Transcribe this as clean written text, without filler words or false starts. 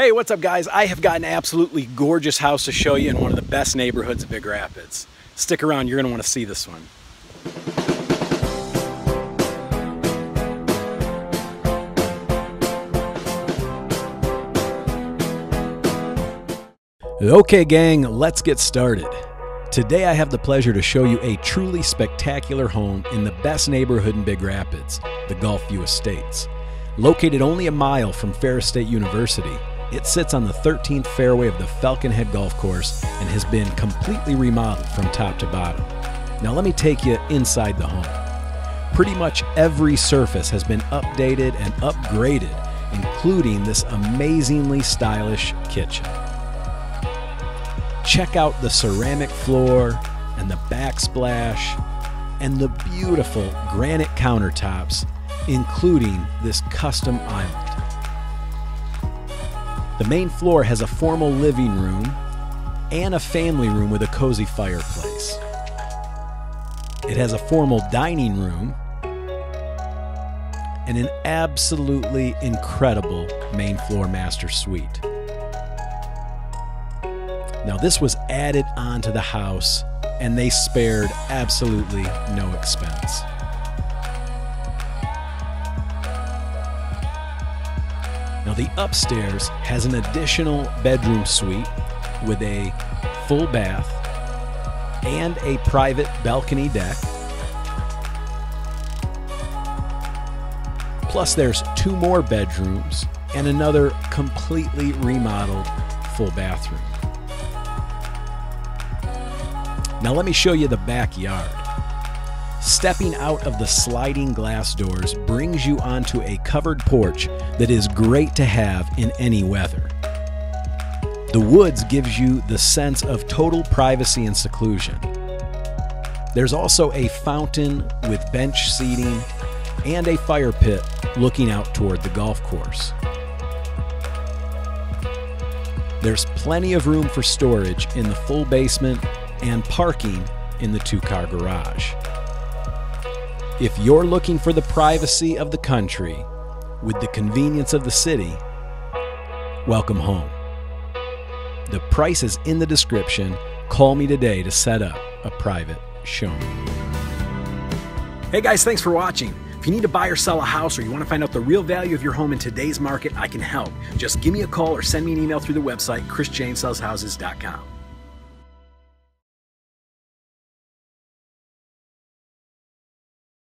Hey, what's up guys? I have got an absolutely gorgeous house to show you in one of the best neighborhoods of Big Rapids. Stick around, you're gonna wanna see this one. Okay gang, let's get started. Today I have the pleasure to show you a truly spectacular home in the best neighborhood in Big Rapids, the Gulfview Estates. Located only a mile from Ferris State University, it sits on the 13th fairway of the Falconhead Golf Course and has been completely remodeled from top to bottom. Now let me take you inside the home. Pretty much every surface has been updated and upgraded, including this amazingly stylish kitchen. Check out the ceramic floor and the backsplash and the beautiful granite countertops, including this custom island. The main floor has a formal living room and a family room with a cozy fireplace. It has a formal dining room and an absolutely incredible main floor master suite. Now this was added onto the house and they spared absolutely no expense. Now the upstairs has an additional bedroom suite with a full bath and a private balcony deck. Plus there's two more bedrooms and another completely remodeled full bathroom. Now let me show you the backyard. Stepping out of the sliding glass doors brings you onto a covered porch that is great to have in any weather. The woods gives you the sense of total privacy and seclusion. There's also a fountain with bench seating and a fire pit looking out toward the golf course. There's plenty of room for storage in the full basement and parking in the two-car garage. If you're looking for the privacy of the country with the convenience of the city, welcome home. The price is in the description. Call me today to set up a private showing. Hey guys, thanks for watching. If you need to buy or sell a house or you want to find out the real value of your home in today's market, I can help. Just give me a call or send me an email through the website, ChrisJaneSellsHouses.com.